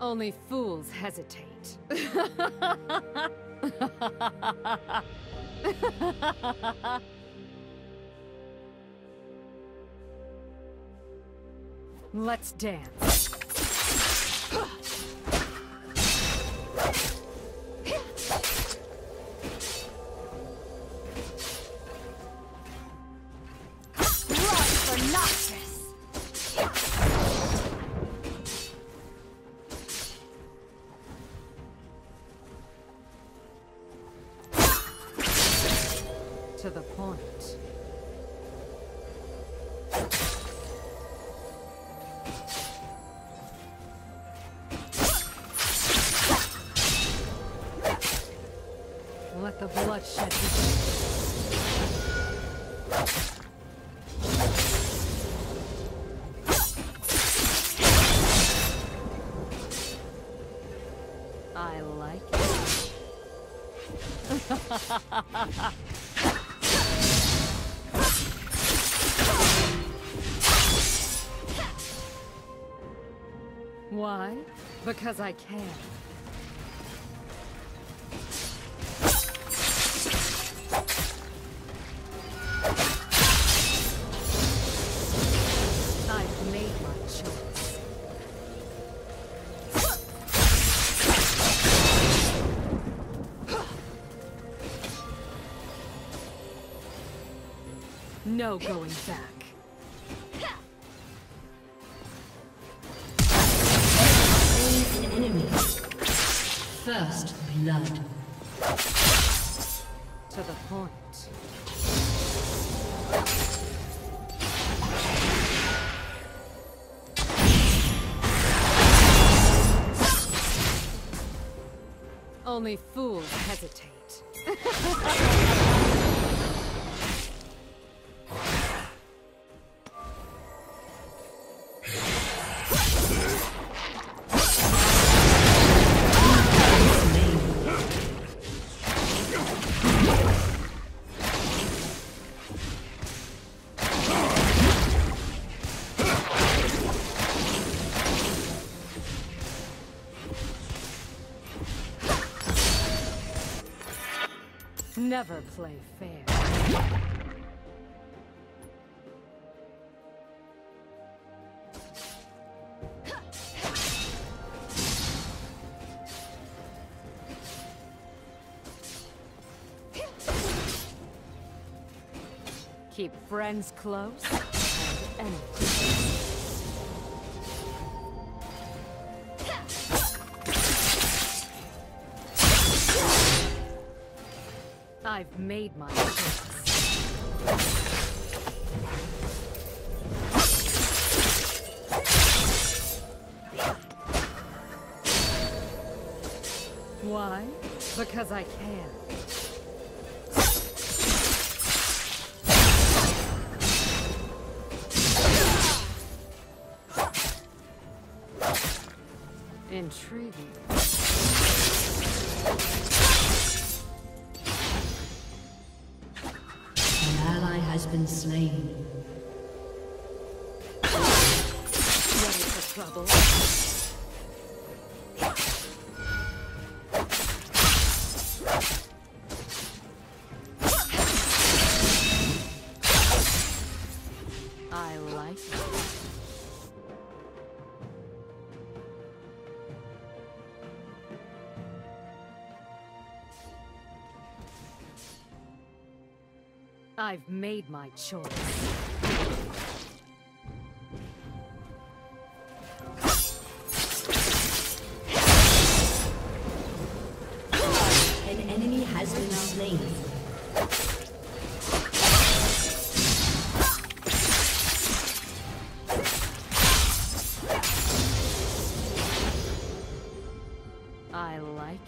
Only fools hesitate. Let's dance. To the point. Let the bloodshed begin. I like it. Why? Because I can. I've made my choice. No going back. First blood. To the point. Only fools hesitate. Never play fair. Keep friends close and enemies. I've made my choice. Why? Because I can. Intriguing. Has been slain. Ready for trouble? I like it. I've made my choice. An enemy has been slain. I like it.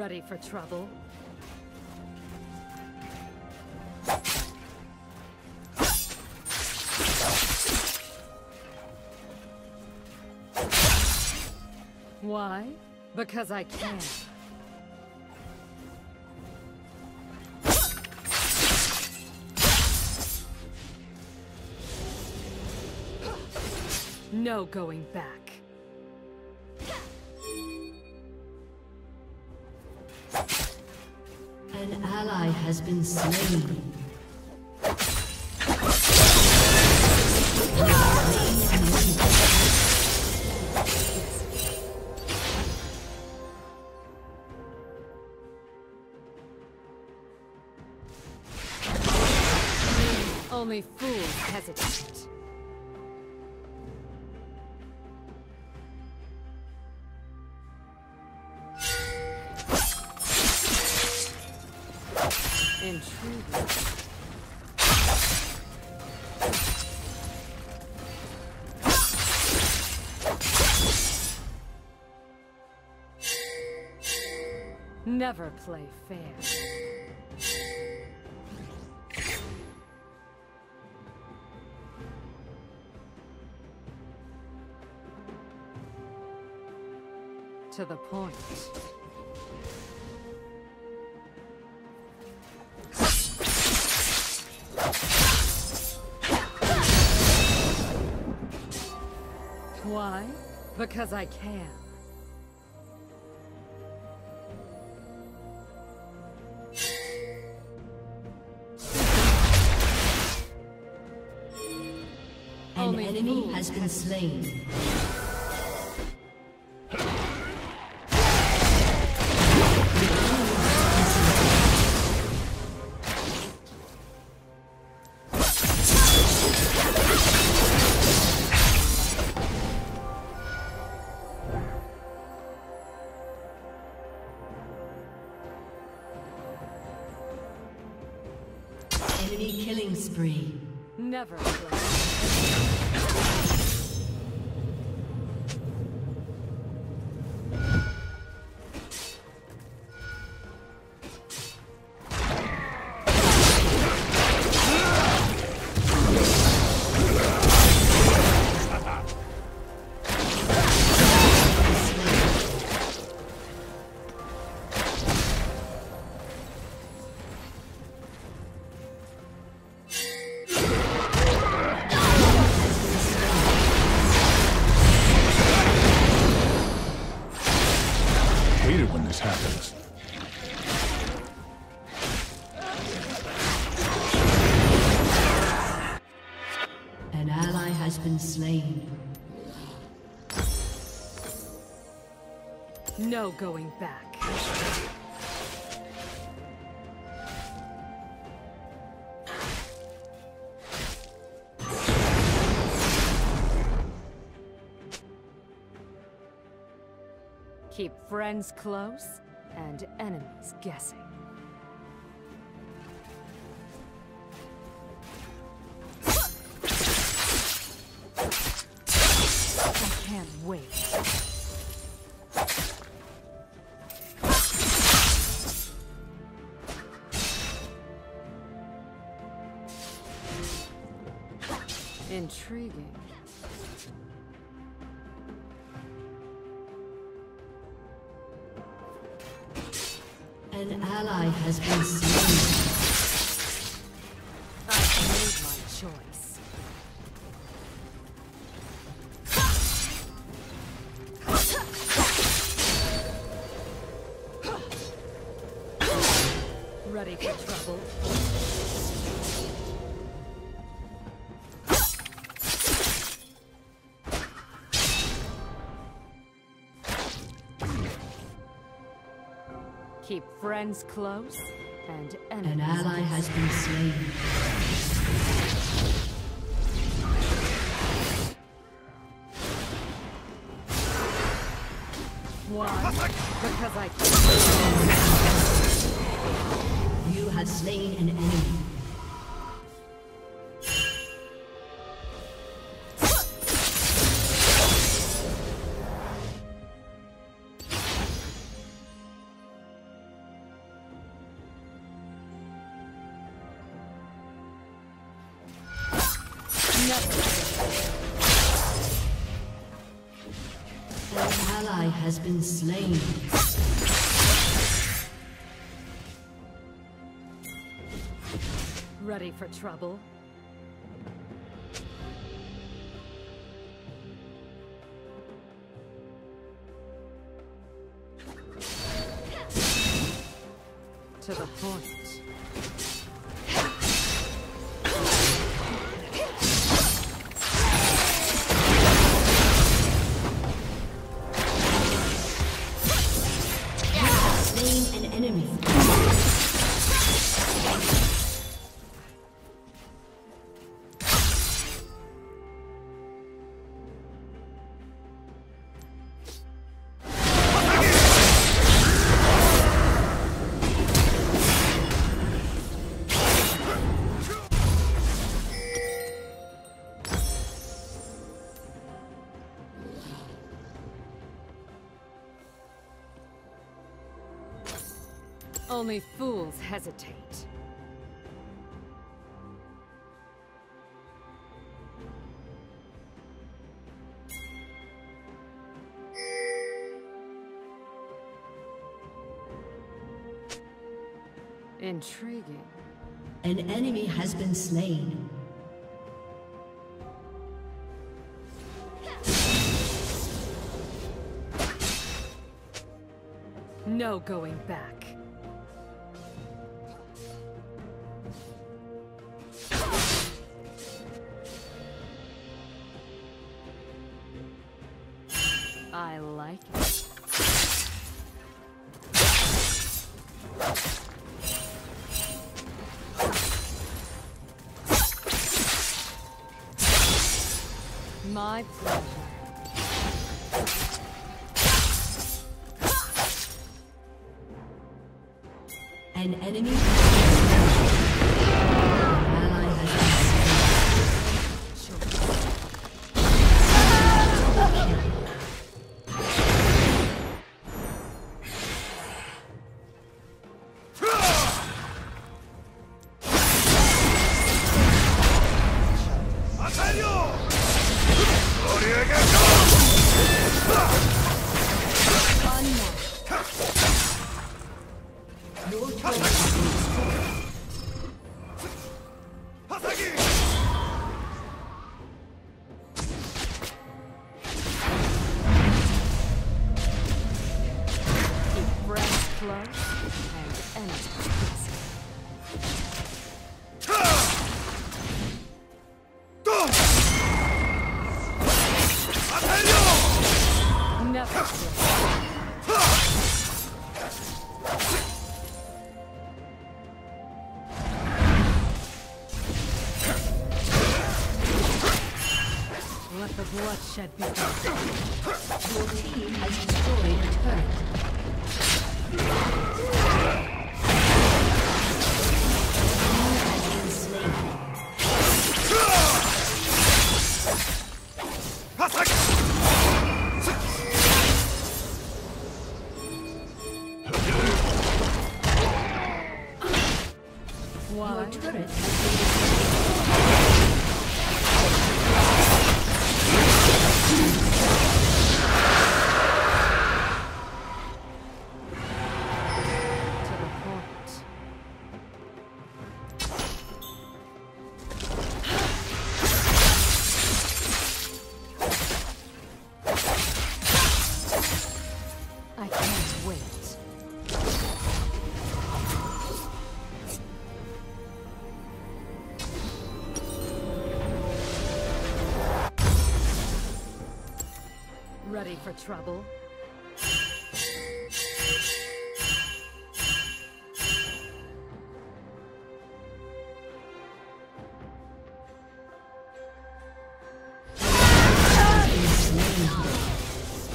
Ready for trouble? Why? Because I can. no going back. An ally has been slain. Only fools hesitate. Intruder. Never play fair. To the point. Why? Because I can. An enemy has been slain. Enemy killing spree. Never close. No going back. Keep friends close and enemies guessing. I can't wait. Intriguing. An ally has been slain. I've made my choice. Ready for trouble? Keep friends close and enemies. An ally has been slain. Why? Because I can. You have slain an enemy. Has been slain. Ready for trouble? to the point. Slain an enemy. Only fools hesitate. Intriguing. An enemy has been slain. No going back. I like it. My pleasure. An enemy. Let the bloodshed begin. Your team has destroyed a turret. You have been slain. Ready for trouble?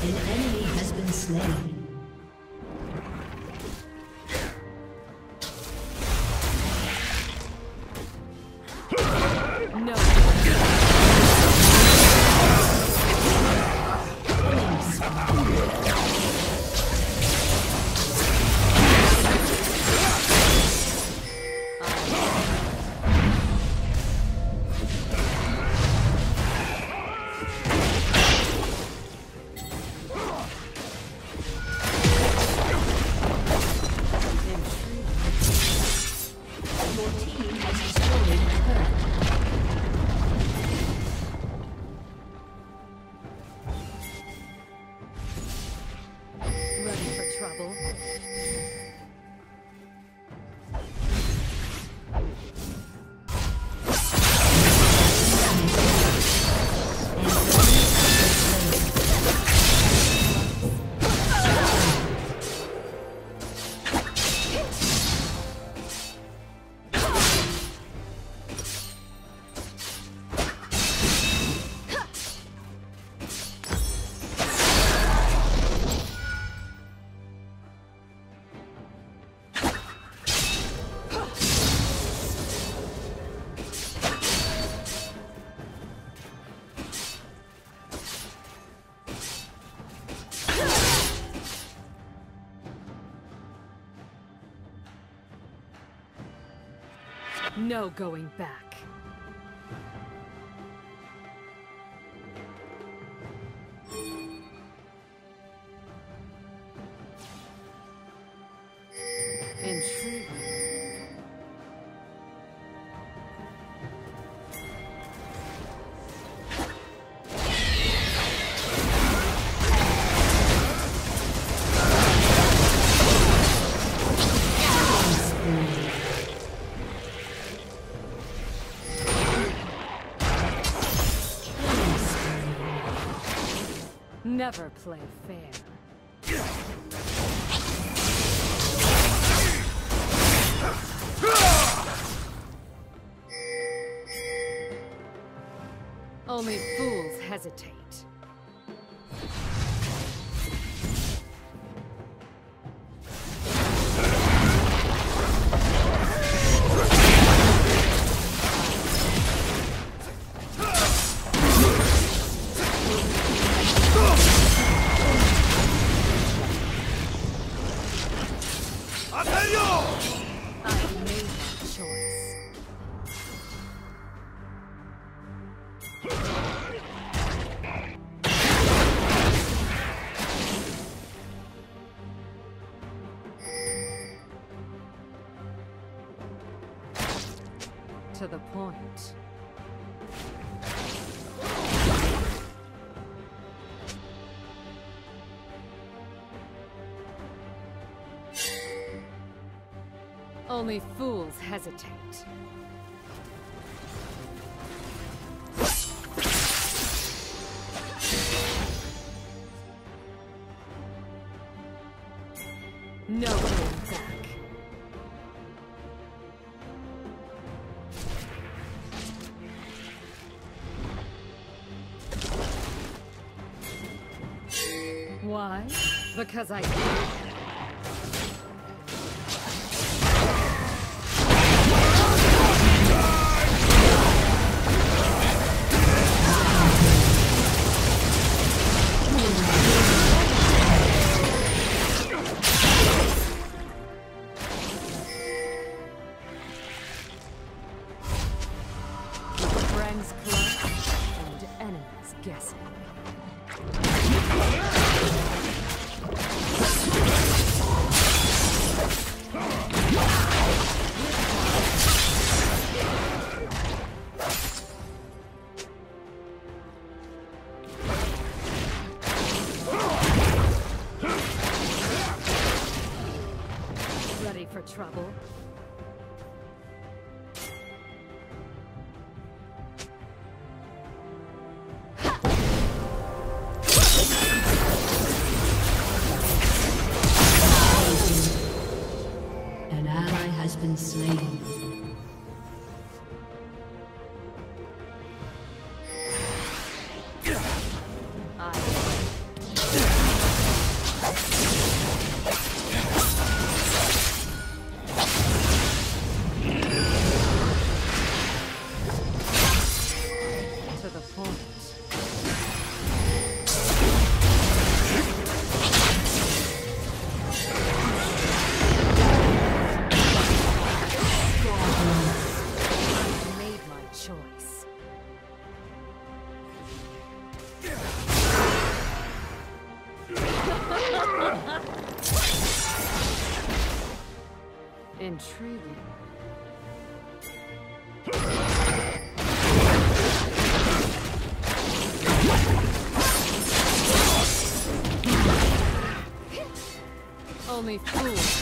An enemy has been slain. Oh, No going back. Intrigue. Never play fair. Only fools hesitate. To the point. Only fools hesitate. No going back. Why? Because I can. Friends close and enemies guessing. Ready for trouble? Slain. To the point. Intriguing. Only fools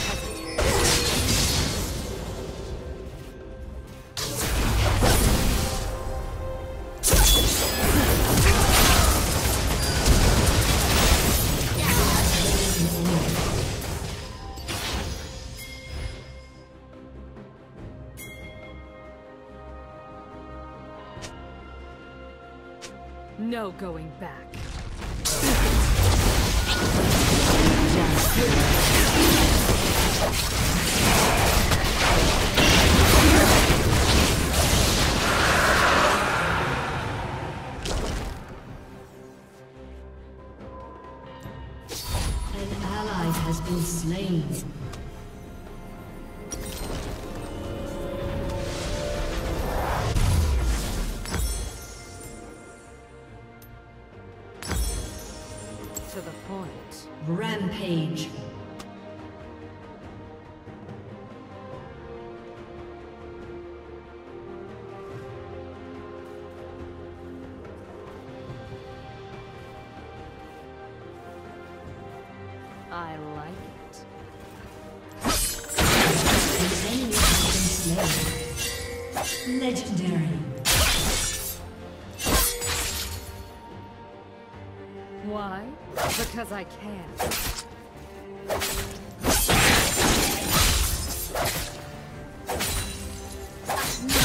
no going back. An ally has been slain. Rampage. I like it. The enemy has been slain. Legendary. Why? Because I can.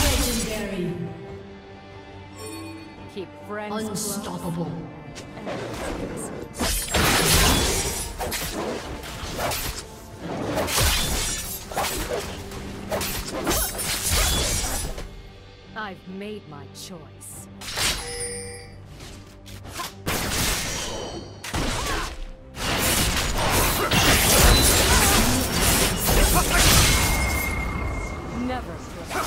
Legendary. Keep friends unstoppable. I've made my choice. Never forget.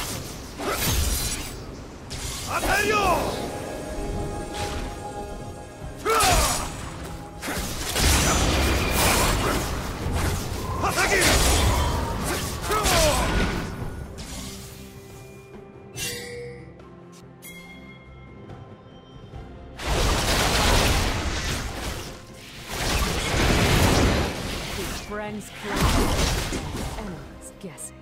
Friends close, enemies guessing.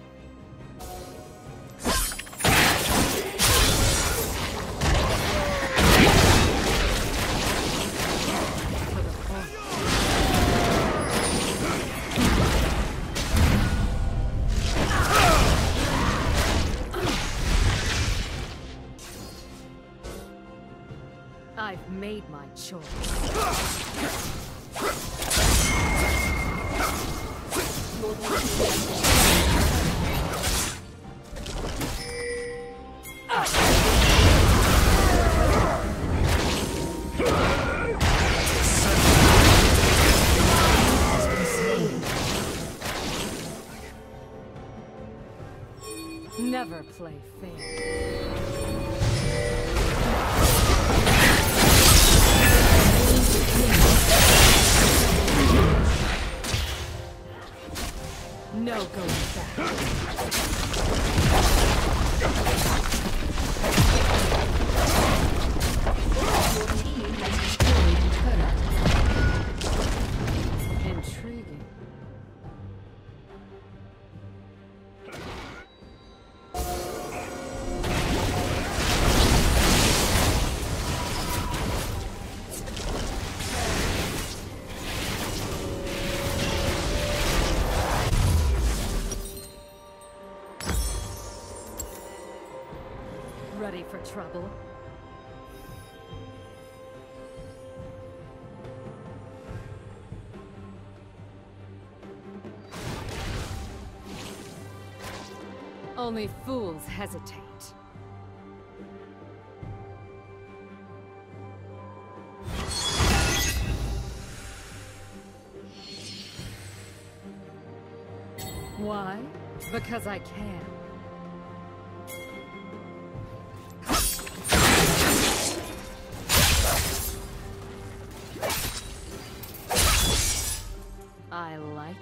I've made my choice. Never play fair. No going back. Your team has destroyed the turret. Intriguing. Ready for trouble? Only fools hesitate. Why? Because I can. I like it.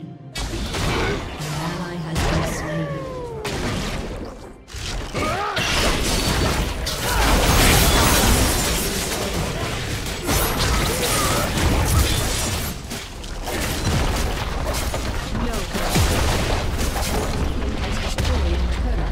An ally has been slain. No. Your team has destroyed the turret.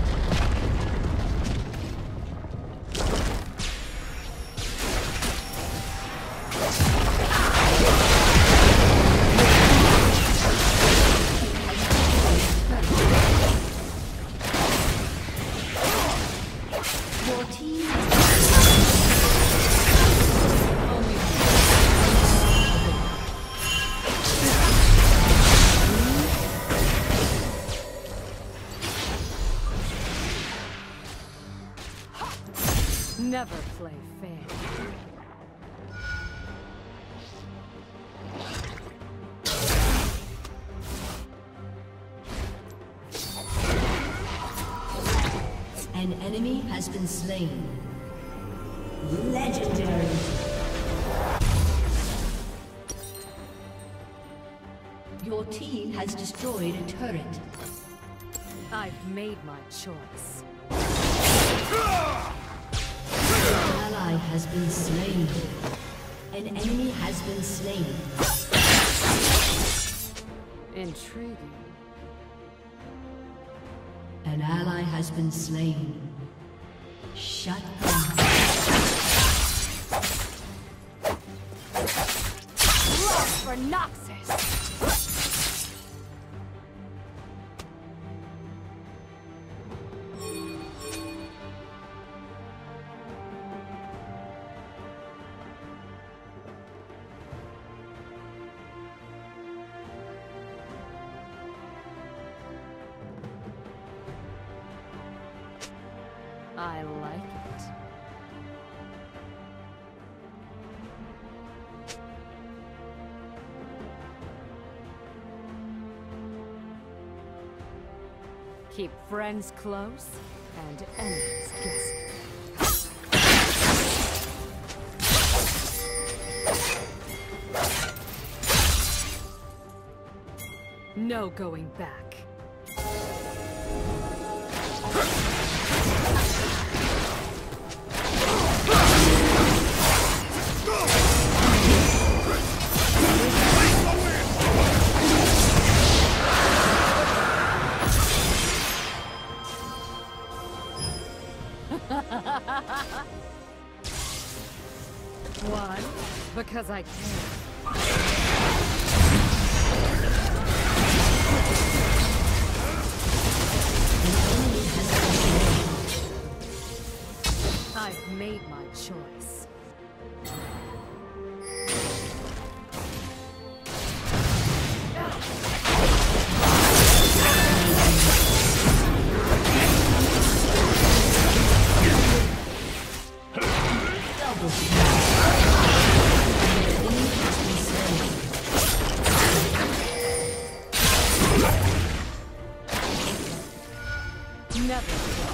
never play fair. An enemy has been slain. Legendary. Your team has destroyed a turret. I've made my choice. An ally has been slain. An enemy has been slain. Intriguing. An ally has been slain. Shut down. Love for Noxus! I like it. Keep friends close and enemies guessing. No going back. One, because I can. I've made my choice. Never.